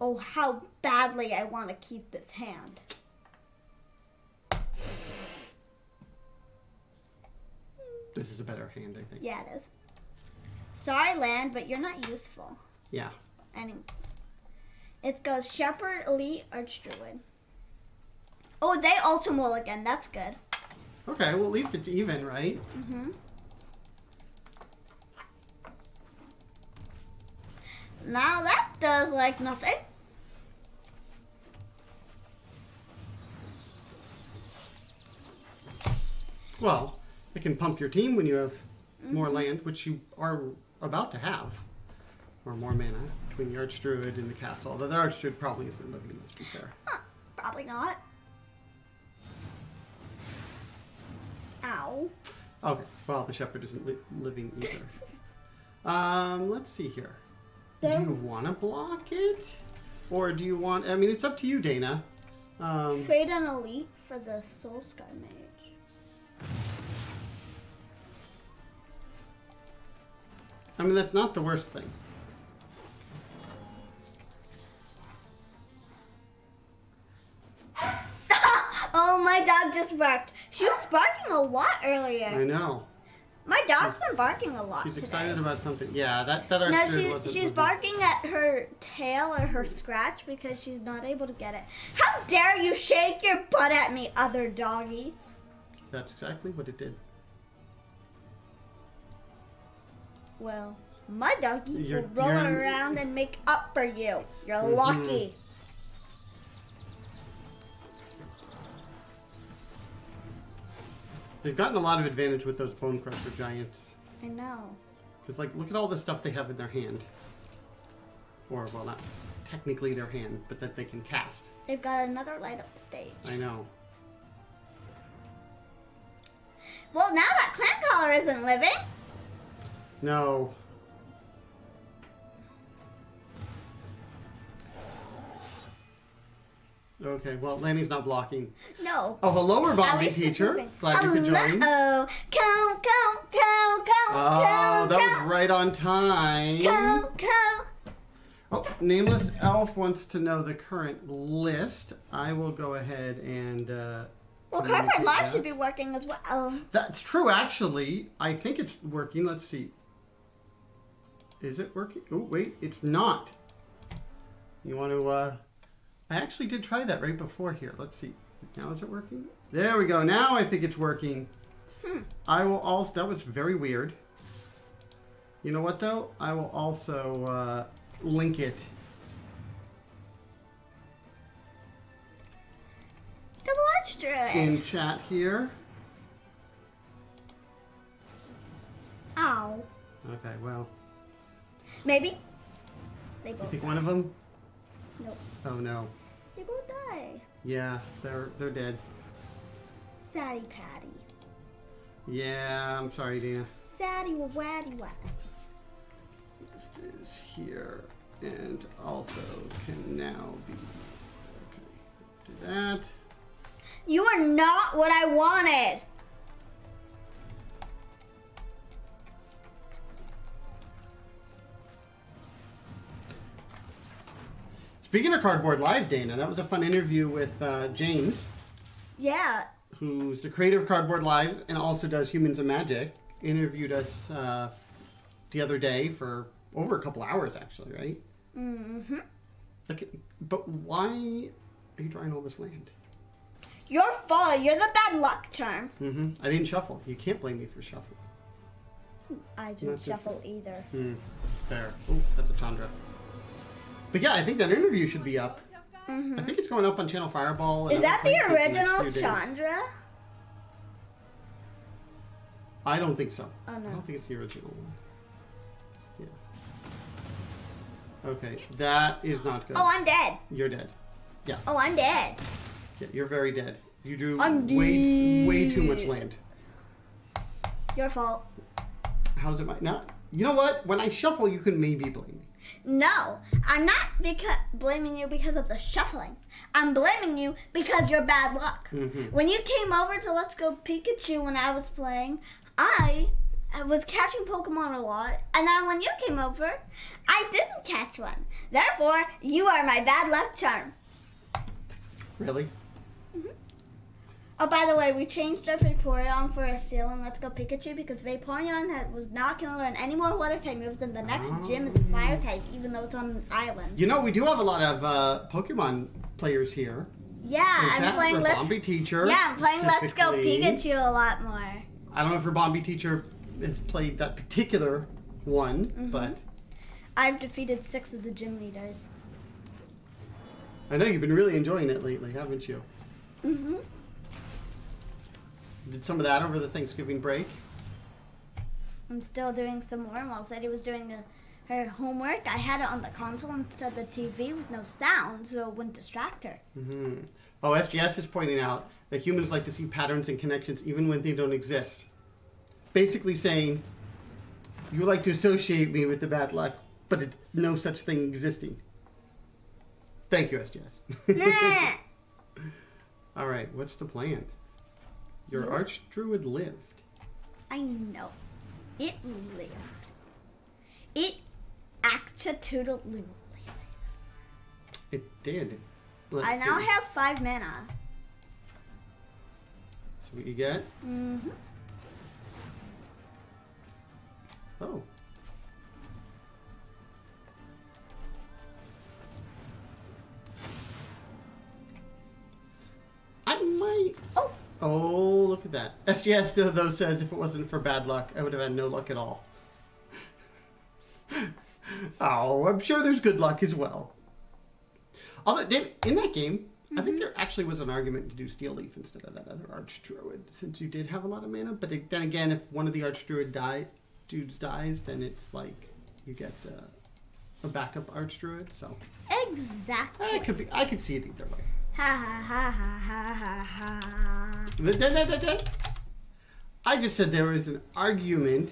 Oh, how badly I want to keep this hand. This is a better hand, I think. Yeah, it is. Sorry, land, but you're not useful. Yeah. Anyway. It goes Shepherd, Elite, Archdruid. Oh, they also mulligan. That's good. Okay, well, at least it's even, right? Mm-hmm. Now that does, like, nothing. Well, it can pump your team when you have more land, which you are about to have. Or more mana between the Archdruid and the castle. Although the Archdruid probably isn't living, let's be fair. Huh, probably not. Ow. Okay, well, the Shepherd isn't living either. Let's see here. Do you want to block it? Or do you want... I mean, it's up to you, Dana. Trade an Elite for the Soulscar Mage. I mean, that's not the worst thing. Oh, my dog just barked. She was barking a lot earlier. I know. My dog's been barking a lot. She's excited today. About something. Yeah, that our no, she's barking at her tail or her scratch because she's not able to get it. How dare you shake your butt at me, other doggy? That's exactly what it did. Well, my doggy will roll around and make up for you. You're lucky. They've gotten a lot of advantage with those Bone Crusher Giants. I know. Because, like, look at all the stuff they have in their hand. Or, well, not technically their hand, but that they can cast. They've got another light up stage. I know. Well, now that Clancaller isn't living. No. Okay, well, Lanny's not blocking. No. Oh, hello, Robby teacher. Glad you could join. Uh-oh. Oh, that was right on time. Oh, Nameless Elf wants to know the current list. I will go ahead and... well, Cardboard Live should be working as well. That's true, actually. I think it's working. Let's see. Is it working? Oh, wait, it's not. You want to... I actually did try that right before here. Let's see. Now is it working? There we go. Now I think it's working. I will also... That was very weird. You know what, though? I will also link it. Double Archdruid. In chat here. Ow. Okay, well. Maybe. They both pick one of them? Nope. Oh no. They both die. Yeah, they're dead. Saddy Patty. Yeah, I'm sorry, Dana. Saddy waddy wad. This is here and also can now be okay. Do that. You are not what I wanted. Speaking of Cardboard Live, Dana, that was a fun interview with James. Yeah. Who's the creator of Cardboard Live and also does Humans and Magic. Interviewed us the other day for over a couple hours, actually, right? Mm-hmm. Okay, but why are you drawing all this land? Your fault. You're the bad luck charm. Mm-hmm. I didn't shuffle. You can't blame me for shuffling. I didn't shuffle either. Mm, fair. Oh, that's a Chandra. But yeah, I think that interview should be up. Mm-hmm. I think it's going up on Channel Fireball. Is that the original Chandra? I don't think so. Oh, no. I don't think it's the original one. Yeah. Okay, that is not good. Oh, I'm dead. You're dead. Yeah. Oh, I'm dead. Yeah, you're very dead. You drew way too much land. Your fault. How's it my... Now, you know what? When I shuffle, you can maybe blame me. No, I'm not blaming you because of the shuffling. I'm blaming you because you're bad luck. Mm-hmm. When you came over to Let's Go Pikachu when I was playing, I I was catching Pokemon a lot, and then when you came over, I didn't catch one. Therefore, you are my bad luck charm. Really? Mm-hmm. Oh, by the way, we changed our Vaporeon for a seal in Let's Go Pikachu because Vaporeon was not going to learn any more Water-type moves, and the next gym is Fire-type, even though it's on an island. You know, we do have a lot of Pokemon players here. Yeah, I'm playing Let's Go Pikachu a lot more. I don't know if your Bombay teacher has played that particular one, but... I've defeated 6 of the gym leaders. I know you've been really enjoying it lately, haven't you? Mm-hmm. Did some of that over the Thanksgiving break? I'm still doing some more. While Sadie was doing her homework, I had it on the console instead of the TV with no sound, so it wouldn't distract her. Mm-hmm. Oh, SGS is pointing out that humans like to see patterns and connections even when they don't exist. Basically saying, you like to associate me with the bad luck, but it's no such thing existing. Thank you, SGS. All right, what's the plan? Your Archdruid lived. I know. It lived. It actually lived. It did. Let's see. Now have 5 mana. That's what you get? Mm-hmm. Oh. I might... Oh! Oh, look at that. SGS, though, says if it wasn't for bad luck, I would have had no luck at all. Oh, I'm sure there's good luck as well. Although, in that game, I think there actually was an argument to do Steel Leaf instead of that other Archdruid, since you did have a lot of mana. But then again, if one of the Archdruid dudes dies, then it's like you get a backup Archdruid, so... Exactly. I could see it either way. Ha ha ha ha ha ha. I just said there was an argument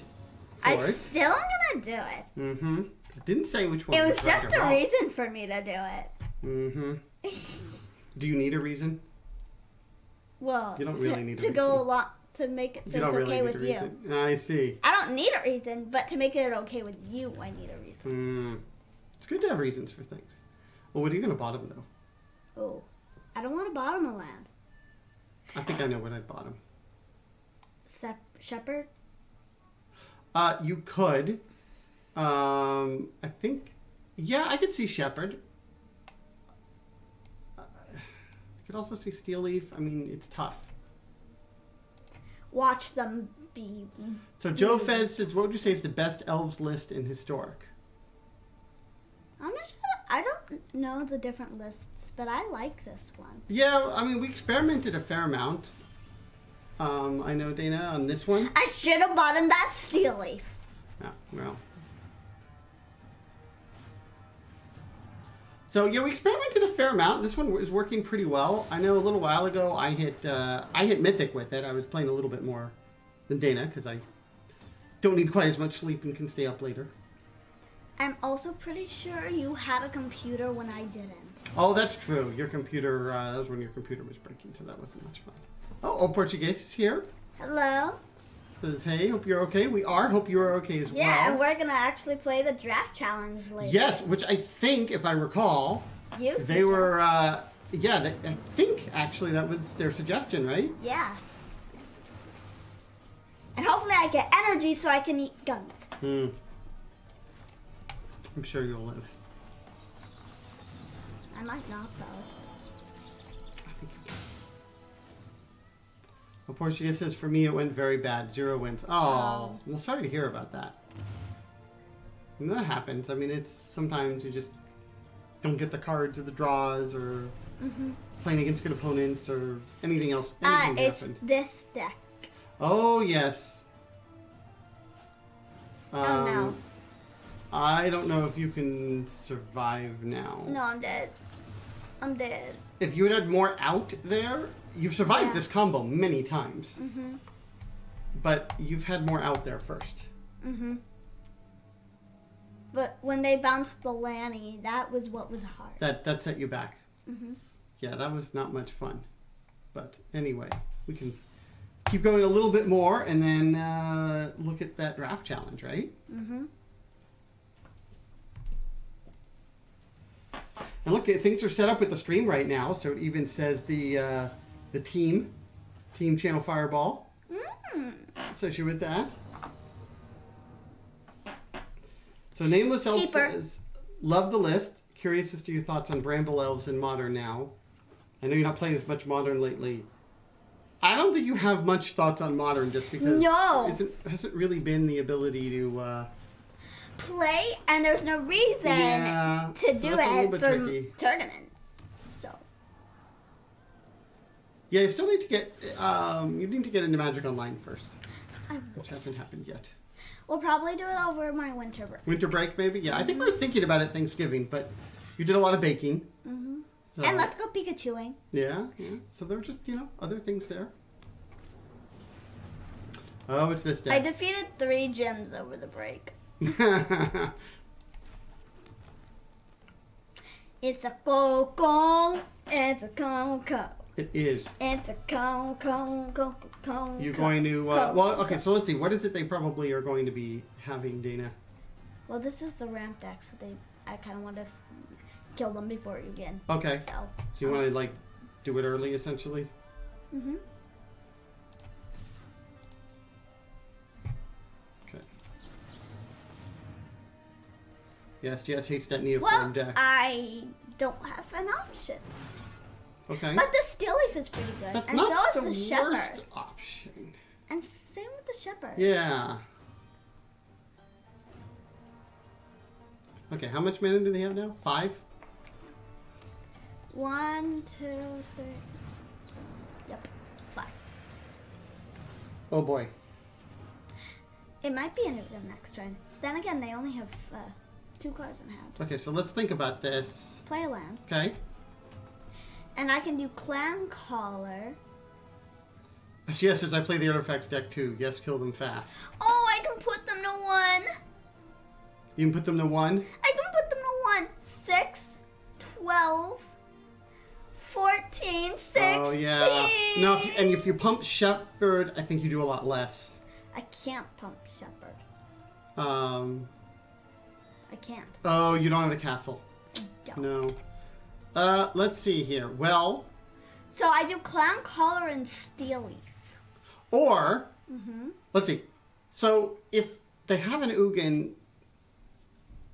for it. I still am going to do it. Mm-hmm. I didn't say which one. It was just a reason for me to do it. Mm-hmm. Do you need a reason? Well, you don't really need to go a lot to make it so it's okay with you. I see. I don't need a reason, but to make it okay with you, I need a reason. Mm. It's good to have reasons for things. Well, what are you going to bottom, though? Oh. I don't want to bottom a land. I think I know what I'd bottom. Shepherd? You could. I think... Yeah, I could see Shepherd. I could also see Steel Leaf. I mean, it's tough. Watch them be... So Joe Fez says, what would you say is the best elves list in Historic? I'm not sure. I don't know the different lists, but I like this one. Yeah, I mean, we experimented a fair amount. I know, Dana, on this one. I should have bottomed that Steel Leaf. Yeah, well. So, yeah, we experimented a fair amount. This one is working pretty well. I know a little while ago I hit Mythic with it. I was playing a little bit more than Dana because I don't need quite as much sleep and can stay up later. I'm also pretty sure you had a computer when I didn't. Oh, that's true. Your computer, that was when your computer was breaking, so that wasn't much fun. Oh, Old Portuguese is here. Hello. Says, hey, hope you're okay. We are. Hope you're okay as well. Yeah, and we're going to actually play the draft challenge later. Yes, which I think, if I recall, they were, I think actually that was their suggestion, right? Yeah. And hopefully I get energy so I can eat guns. Hmm. I'm sure you'll live. I might not, though. I think you can. Well, Portuguese says, for me, it went very bad. 0 wins. Oh, well, sorry to hear about that. And that happens. I mean, it's sometimes you just don't get the cards or the draws or playing against good opponents or anything else. It's this deck. Oh, yes. Oh, no. I don't know if you can survive now. No, I'm dead. I'm dead. If you had more out there, you've survived this combo many times. But you've had more out there first. But when they bounced the Lanny, that was what was hard. That set you back. Yeah, that was not much fun. But anyway, we can keep going a little bit more, and then look at that draft challenge, right? Mm-hmm. And look, things are set up with the stream right now, so it even says the team Channel Fireball. Mm. Associated with that. So Nameless Elf says, love the list. Curious as to your thoughts on Bramble Elves in Modern now. I know you're not playing as much Modern lately. I don't think you have much thoughts on Modern just because there hasn't really been the ability to play, and there's no reason to do it for tournaments. So yeah, you still need to get you need to get into Magic Online first, which hasn't happened yet. We'll probably do it over my winter break. Winter break, maybe? Yeah, I think we were thinking about it Thanksgiving, but you did a lot of baking. Mm-hmm. So, and Let's Go Pikachuing. Yeah, yeah. So there were just, you know, other things there. Oh, it's this deck. I defeated 3 gyms over the break. It's a coco. It's a coco. It is. It's a con. You're going to, well, okay, so let's see. What is it they probably are going to be having, Dana? Well, this is the ramp deck, so I kind of want to kill them before Ugin. Okay. So you want to, like, do it early, essentially? Mm-hmm. Okay. Yes, hates that Neoform deck. I don't have an option. Okay. But the Steel Leaf is pretty good. That's and so is the worst option. And same with the Shepherd. Yeah. Okay, how much mana do they have now? 5? 1, 2, 3. Yep, 5. Oh boy. It might be into them next turn. Then again, they only have 2 cards in hand. Okay, so let's think about this. Play a land. Okay. And I can do Clancaller. Yes, as I play the artifacts deck too. Yes, kill them fast. Oh, I can put them to 1. You can put them to 1? I can put them to 1. 6, 12, 14, 16. Oh, yeah. No, if you pump Shepherd, I think you do a lot less. I can't pump Shepherd. I can't. Oh, you don't have the castle. I don't. No. Let's see here. Well, so I do Clancaller and Steel Leaf. Or let's see. So if they have an Ugin,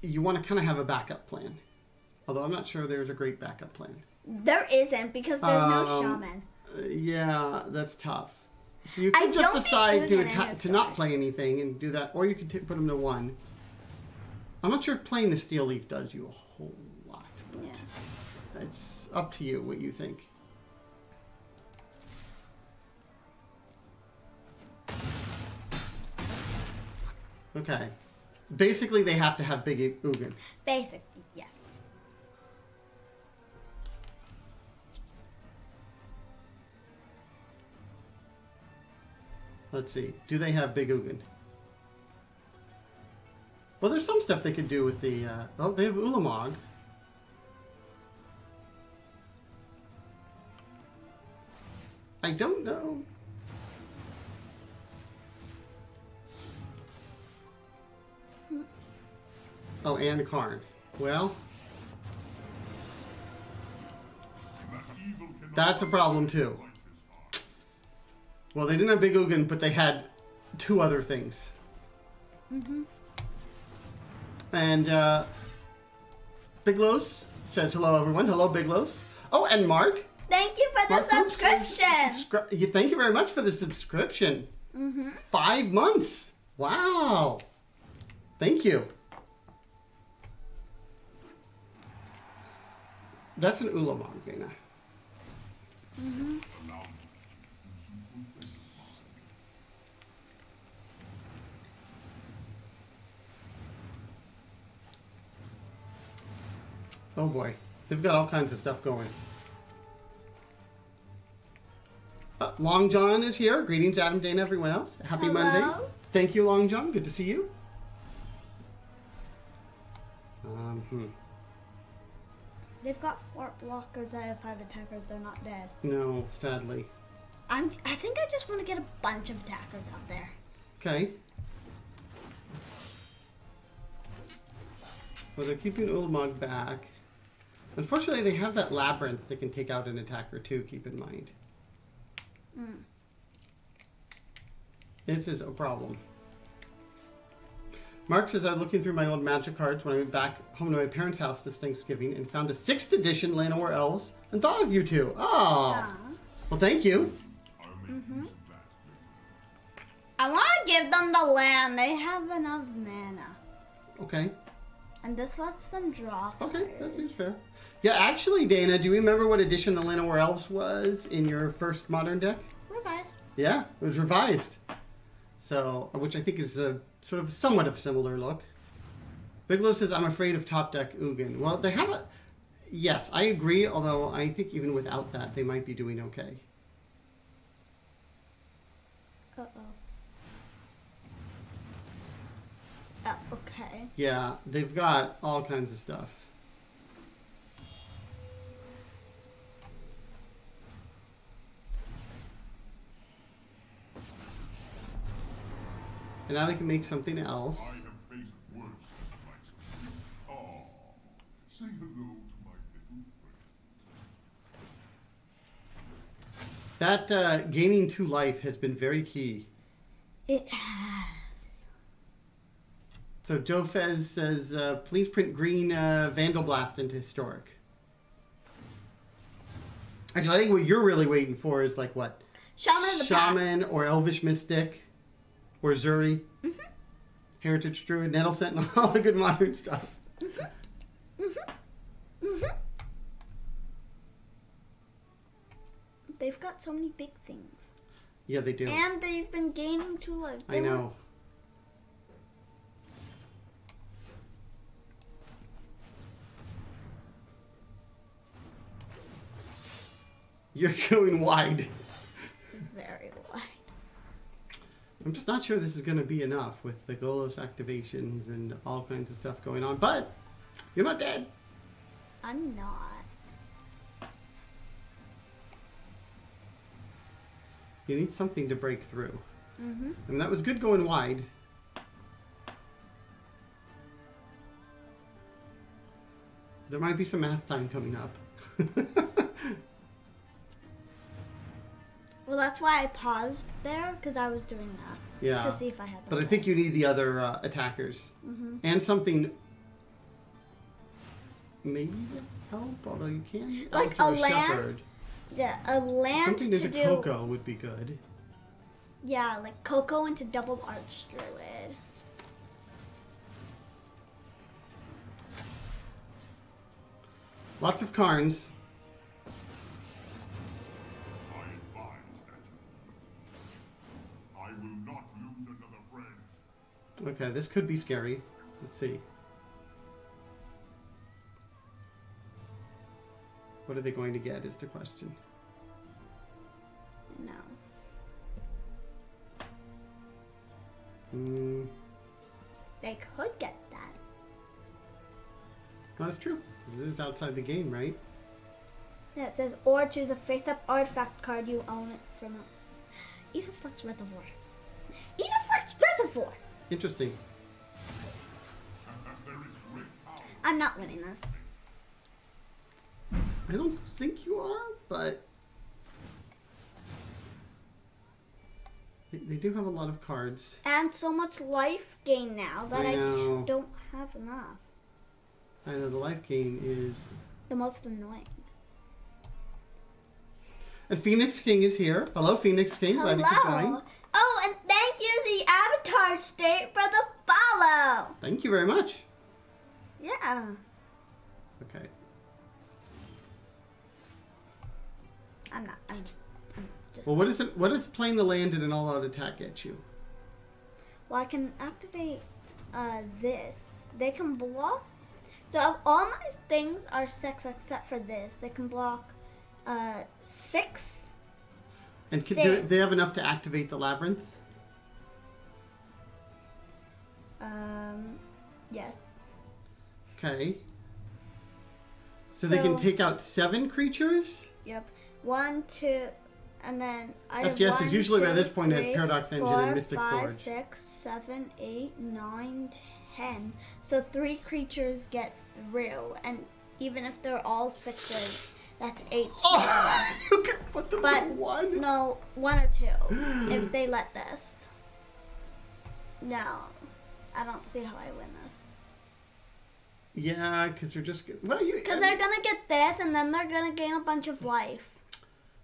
you want to kind of have a backup plan. Although I'm not sure there's a great backup plan. There isn't because there's no shaman. Yeah, that's tough. So you can just decide to not play anything and do that, or you can put them to 1. I'm not sure if playing the Steel Leaf does you a whole lot, but. Yeah. It's up to you what you think. Okay. Basically, they have to have big Ugin. Basically, yes. Let's see. Do they have big Ugin? Well, there's some stuff they could do with the... oh, they have Ulamog. I don't know. Oh, and Karn. Well, that's a problem too. Well, they didn't have big Ugin, but they had 2 other things. Mm-hmm. And Biglos says hello, everyone. Hello, Biglos. Oh, and Mark. Thank you for the subscription. Thank you very much for the subscription. Mm-hmm. 5 months. Wow. Thank you. That's an Ulamog, Dana. Mm-hmm. Oh boy. They've got all kinds of stuff going. Long John is here. Greetings, Adam, Dana, everyone else. Happy Monday. Thank you, Long John. Good to see you. They've got 4 blockers. I have 5 attackers. They're not dead. No, sadly. I think I just want to get a bunch of attackers out there. Okay. Well, they're keeping Ulamog back. Unfortunately, they have that labyrinth that can take out an attacker too, keep in mind. Mm. This is a problem. Mark says, I was looking through my old magic cards when I went back home to my parents' house this Thanksgiving and found a 6th edition Llanowar Elves and thought of you two. Oh. Aww. Well, thank you. Mm-hmm. I want to give them the land. They have enough mana. Okay. And this lets them draw cards. Okay, that seems fair. Yeah, actually, Dana, do you remember what edition the Llanowar Elves was in your first modern deck? Revised. Yeah, it was revised. So, which I think is a sort of somewhat of a similar look. Bigelow says, I'm afraid of top deck Ugin. Well, they have a... Yes, I agree, although I think even without that, they might be doing okay. Uh-oh. Oh, okay. Yeah, they've got all kinds of stuff. And now they can make something else. I have faced worse than my school. Say hello to my little friend. That gaining 2 life has been very key. It has. So Joe Fez says, please print green Vandal Blast into Historic. Actually, I think what you're really waiting for is like what? Shaman of the Shaman or Elvish Mystic. Or Zuri, mm-hmm. Heritage Druid, Nettle Sentinel, all the good modern stuff. Mm-hmm. Mm-hmm. Mm-hmm. They've got so many big things. Yeah, they do. And they've been gaining 2 lives. I know. You're going wide. Very wide. I'm just not sure this is going to be enough with the Golos activations and all kinds of stuff going on, but you're not dead. I'm not. You need something to break through. Mm-hmm. I mean, that was good going wide. There might be some math time coming up. Well, that's why I paused there, because I was doing that. Yeah. To see if I had that. But I think you need the other attackers. Mm-hmm. And something... Maybe to help, although you can't. Like a land? Shepherd. Yeah, a land something to do... Something into Cocoa would be good. Yeah, like Cocoa into double Archdruid. Lots of Karns. Okay, this could be scary. Let's see. What are they going to get is the question. No. Mm. They could get that. Well, that's true. This is outside the game, right? Yeah, it says, or choose a face-up artifact card you own from a... Aetherflux Reservoir. Aetherflux Reservoir! Interesting. I'm not winning this. I don't think you are, but they do have a lot of cards. And so much life gain now that I don't have enough. I know, the life gain is... the most annoying. And Phoenix King is here. Hello, Phoenix King. Hello. Glad you could join. Oh, and thank you, the Avatar State, for the follow. Thank you very much. Yeah. Okay. I'm not. I'm just. Well, what does playing the land in an all-out attack get you? Well, I can activate this. They can block. So, of all my things are 6 except for this. They can block 6. And do they have enough to activate the labyrinth? Yes. Okay. So they can take out 7 creatures? Yep. 1, 2, And then I best guess is usually by this point is Paradox Engine and Mystic Forge. 5, 6, 7, 8, 9, 10. So 3 creatures get through, and even if they're all 6s, that's 8. Oh, you can put them in 1. No, 1 or 2 if they let this. No, I don't see how I win this. Yeah, because they're just because they're gonna get this, and then they're gonna gain a bunch of life.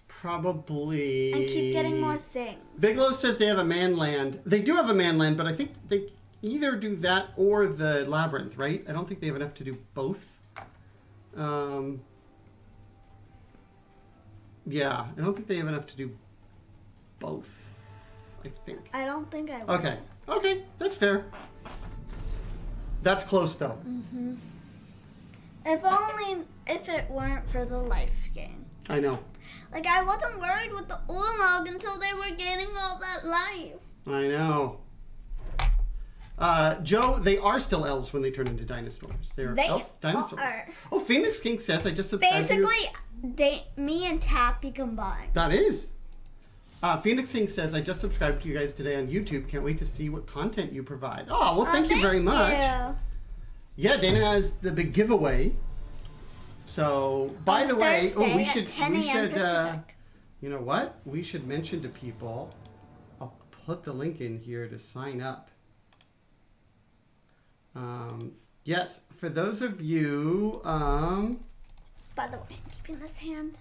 Probably. And keep getting more things. Bigelow says they have a manland. They do have a manland, but I think they either do that or the labyrinth, right? I don't think they have enough to do both. Yeah, I don't think they have enough to do both, I think. I don't think I will. Okay. Okay, that's fair. That's close, though. Mm-hmm. If only if it weren't for the life gain. I know. Like, I wasn't worried with the Ulamog until they were gaining all that life. I know. Joe, they are still elves when they turn into dinosaurs. They're elf dinosaurs. Are. Oh, Phoenix King says I just subscribed. Basically, me and Tappy combined. That is. Phoenix King says I just subscribed to you guys today on YouTube. Can't wait to see what content you provide. Oh, well, thank you very much. Yeah, Dana has the big giveaway. So, by the way, you know what? We should mention to people, I'll put the link in here to sign up. Yes, for those of you, by the way, I'm keeping this hand.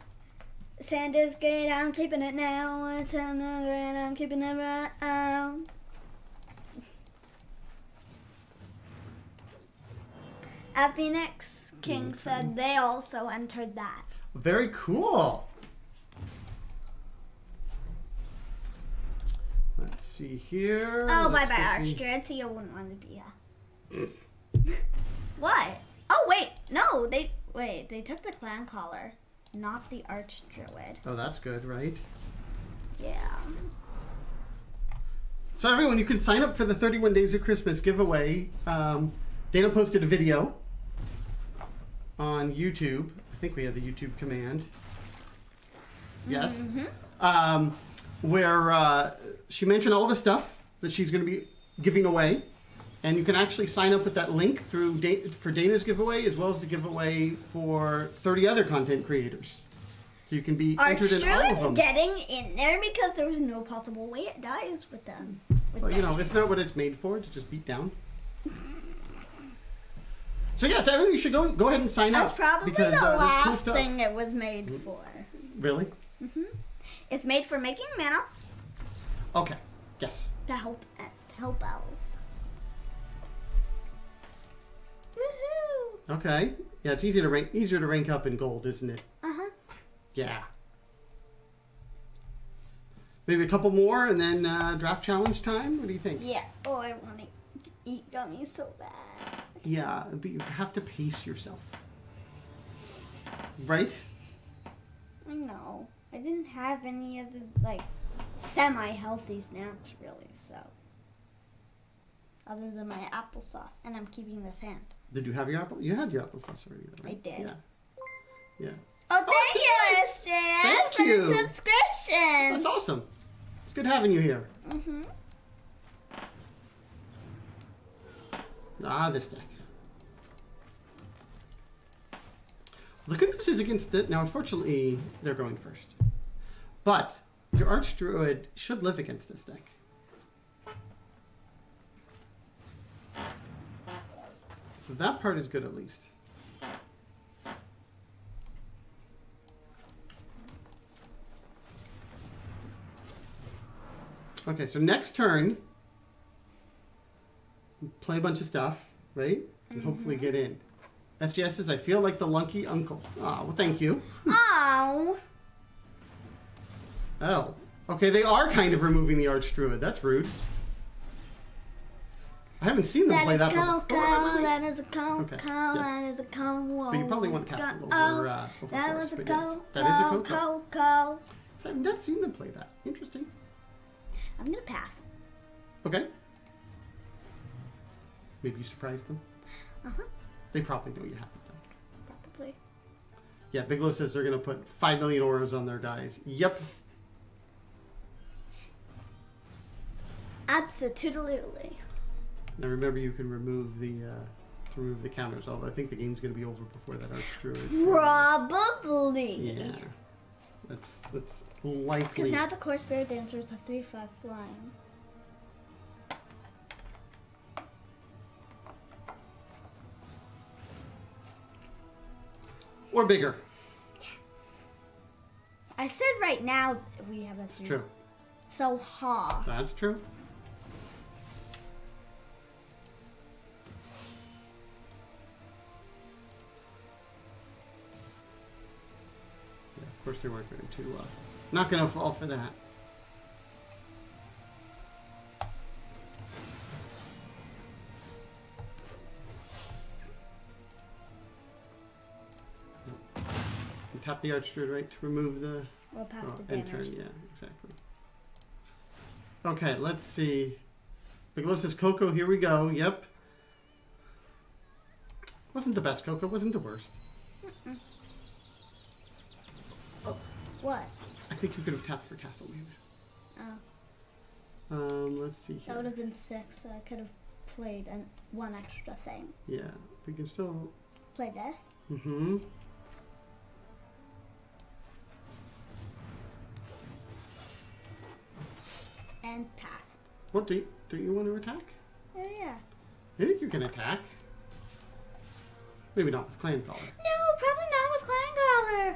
Sand is great, I'm keeping it now. It's not great, I'm keeping it right now. Happy next. King said they also entered that. Very cool. Let's see here. Oh, bye bye, Archdruid. So you wouldn't want to be a. What? Oh, wait. No, they took the Clancaller, not the Archdruid. Oh, that's good, right? Yeah. So, everyone, you can sign up for the 31 Days of Christmas giveaway. Dana posted a video on YouTube. I think we have the YouTube command. Yes. Mm-hmm. Where she mentioned all the stuff that she's going to be giving away. And you can actually sign up with that link through for Dana's giveaway, as well as the giveaway for 30 other content creators. So you can be entered in all of them. Archdruid's getting in there because there was no possible way it dies with them. Well, you know, it's not what it's made for, to just beat down. So yes, everyone, you should go ahead and sign up. That's probably because, the last thing it was made for. Really? Mm-hmm. It's made for making mana. Okay. Yes. To help elves. Woohoo! Okay. Yeah, it's easier to rank up in gold, isn't it? Uh-huh. Yeah. Maybe a couple more, and then draft challenge time. What do you think? Yeah. Oh, I want to eat gummies so bad. Yeah, but you have to pace yourself. Right? No. I didn't have any of the, like, semi-healthy snacks, really, so. Other than my applesauce, and I'm keeping this hand. Did you have your apple? You had your applesauce already, though, right? I did. Yeah. Yeah. Oh, thank you, SJS, for the subscription! That's awesome. It's good having you here. Mm-hmm. Ah, this deck. The good news is against the... Now, unfortunately, they're going first. But your Archdruid should live against this deck. So that part is good, at least. Okay, so next turn... play a bunch of stuff, right? And hopefully get in. SGS says, I feel like the lunky uncle. Oh, well, thank you. Oh. Oh. Okay, they are kind of removing the Archdruid. That's rude. I haven't seen them play that before. That is a coco. That is a coco. But you probably want Castle over Forest. That is a coco. So I've not seen them play that. Interesting. I'm going to pass. Okay. Maybe you surprised them? Uh-huh. They probably know you haven't, though. Probably. Yeah, Bigelow says they're going to put 5 million auras on their dice. Yep. Absolutely. Now remember, you can remove the counters. Although I think the game's going to be over before that Archdruid. Probably. Yeah. That's likely. Because now the Core Spirit Dancer is a 3/5 flying. Or bigger. Yeah. I said right now we have a. That's true. So ha. That's true. Yeah, of course they weren't going to. Not going to fall for that. Tap the Archdruid, right, to remove the... Well, past the damage. End turn, yeah, exactly. Okay, let's see. Bigelosis Coco, here we go, yep. Wasn't the best, Coco, wasn't the worst. Mm-mm. Oh. What? I think you could have tapped for Castle Garenbrig. Oh. Let's see here. That would have been 6, so I could have played one extra thing. Yeah, we can still... Play this? Mm-hmm. And pass. What do you want to attack? Oh yeah. I think you can attack. Maybe not with Clancaller. No, probably not with Clancaller.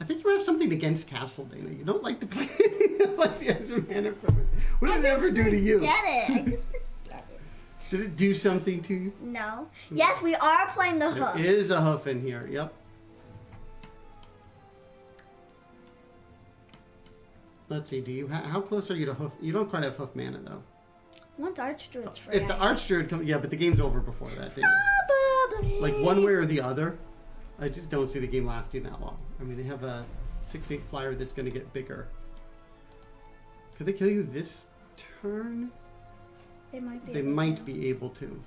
I think you have something against Castle Dana. You don't like to play like the extra mana from it. What did it ever do to you? I just forget it. Did it do something to you? No. Yes, we are playing the hoof. There is a hoof in here, yep. Let's see, do you how close are you to hoof? You don't quite have hoof mana though. Once Archdruid's free. If the Archdruid comes, yeah, but the game's over before that, didn't it? Like one way or the other. I just don't see the game lasting that long. I mean, they have a 6/8 flyer that's going to get bigger. Could they kill you this turn? They might be. They might be able to.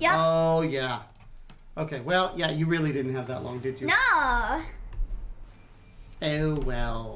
Yep. Oh yeah. Okay, well, yeah, you really didn't have that long, did you? No! Oh, well.